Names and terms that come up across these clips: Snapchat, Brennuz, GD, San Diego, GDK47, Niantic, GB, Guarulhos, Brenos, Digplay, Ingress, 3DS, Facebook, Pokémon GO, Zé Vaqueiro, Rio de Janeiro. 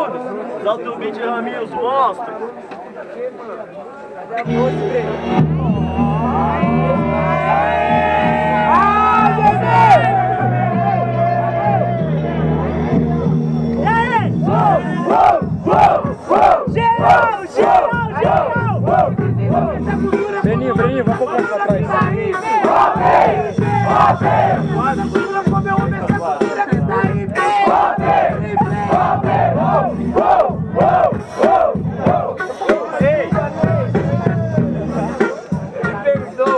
Solta o beat, Ramil, mostra! Breninho, vamos colocar pra trás.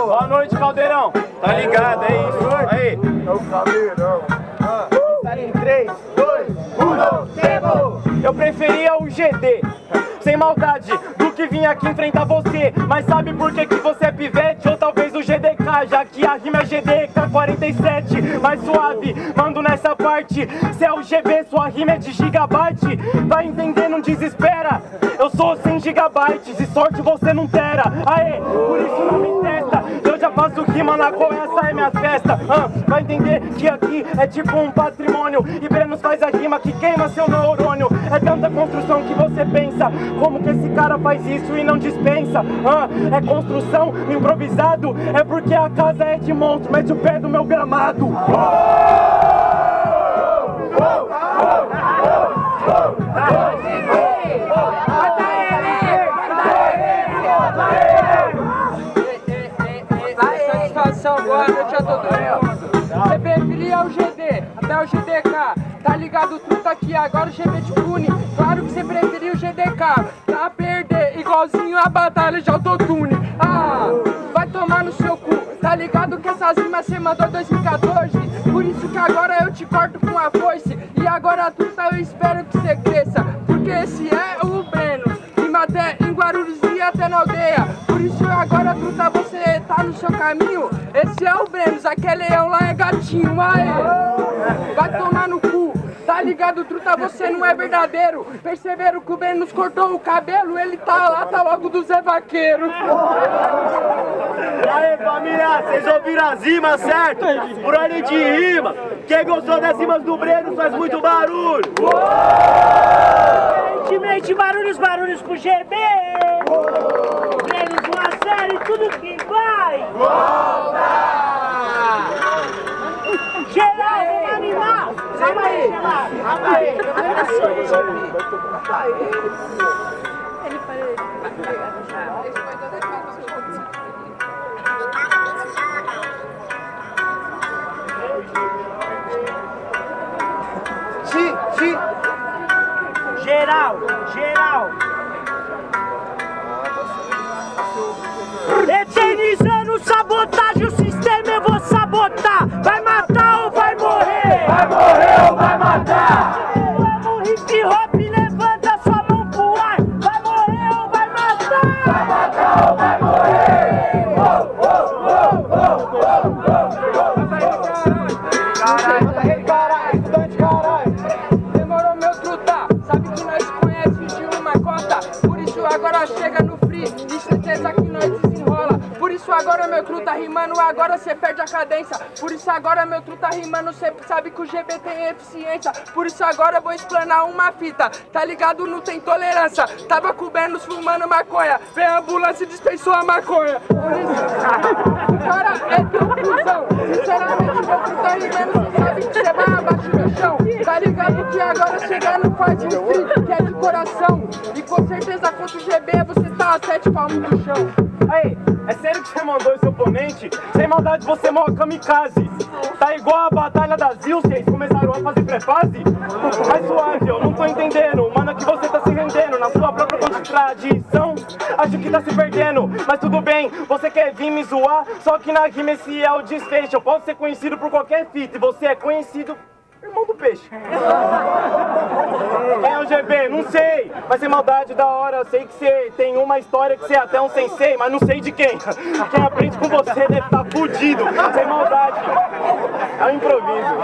Boa noite, Caldeirão. Tá ligado, é isso. Aí. É o Caldeirão. Tá em 3, 2, 1, eu preferia o GD. Sem maldade, do que vim aqui enfrentar você. Mas sabe por que que você é pivete? Ou talvez o GDK, já que a rima é GDK47. Mais suave, mando nessa parte. Se é o GB, sua rima é de gigabyte. Tá entendendo? Não desespera. Eu sou 100 gigabytes e sorte você não tera. Aê, por isso não me testa. Eu já faço rima na cor, essa é minha festa. Vai entender que aqui é tipo um patrimônio. E Brennuz faz a rima que queima seu neurônio. É tanta construção que você pensa. Como que esse cara faz isso e não dispensa? É construção, improvisado. É porque a casa é de monstro. Mete o pé do meu gramado. Boa noite a todo mundo. Você preferia o GD, até o GDK. Tá ligado, tudo tá aqui, agora o GB te pune. Claro que você preferia o GDK. Tá a perder, igualzinho a batalha de autotune. Ah, vai tomar no seu cu. Tá ligado que essas rimas você mandou 2014. Por isso que agora eu te corto com a foice. E agora tudo tá, eu espero que você cresça. Porque esse é o Brennuz. Rima até em Guarulhos e até na aldeia. Por isso agora tudo tá, você tá no seu caminho. Esse é o Brennuz, aquele é leão, lá é gatinho, aê! Vai tomar no cu, tá ligado, truta, você não é verdadeiro. Perceberam que o Brennuz cortou o cabelo, ele tá lá, tá logo do Zé Vaqueiro. Aê, família, vocês ouviram as rimas, certo? Por ordem de rima, quem gostou das rimas do Brennuz faz muito barulho. Aparentemente, barulhos pro GB. Brennuz 1 a 0 e tudo que vai. Geral. Eternizando sabotagem, o sistema eu vou sabotar. Vai matar ou vai morrer? Vai morrer ou vai matar? Agora chega no free, de certeza que nós desenrola. Por isso agora meu truta rimando, agora cê perde a cadência. Por isso agora meu truta rimando, cê sabe que o GB tem eficiência. Por isso agora eu vou explanar uma fita, tá ligado, não tem tolerância. Tava com o Brennuz fumando maconha, veio a ambulância e dispensou a maconha. Por isso, cara, é confusão. Sinceramente meu truta rimando, cê sabe que cê vai abaixo do chão. Tá ligado que agora chegando faz um free, que é de coração. E com certeza contra o GB você tá a 7 palmos no chão. Aí, é sério que você mandou esse oponente? Sem maldade você é mó kamikaze. Tá igual a batalha das Ilse, começaram a fazer pré-fase? Mas suave, eu não tô entendendo. Mano, que você tá se rendendo na sua própria contradição. Acho que tá se perdendo, mas tudo bem. Você quer vir me zoar? Só que na rima esse é o desfecho. Eu posso ser conhecido por qualquer fita e você é conhecido... irmão do peixe. Quem é o GB? Não sei. Mas sem maldade, da hora. Eu sei que você tem uma história que você é até um sensei, mas não sei de quem. Quem aprende com você deve estar fudido. Sem maldade. É um improviso.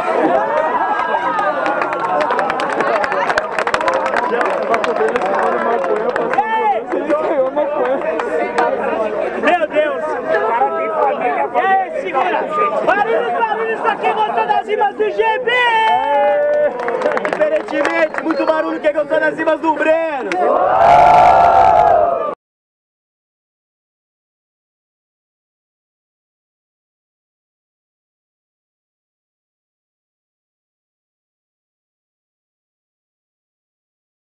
Meu Deus. É esse, cara. Barulhos pra quem gostou das rimas do GB. Diferentemente, muito barulho que cantou nas rimas do Breno.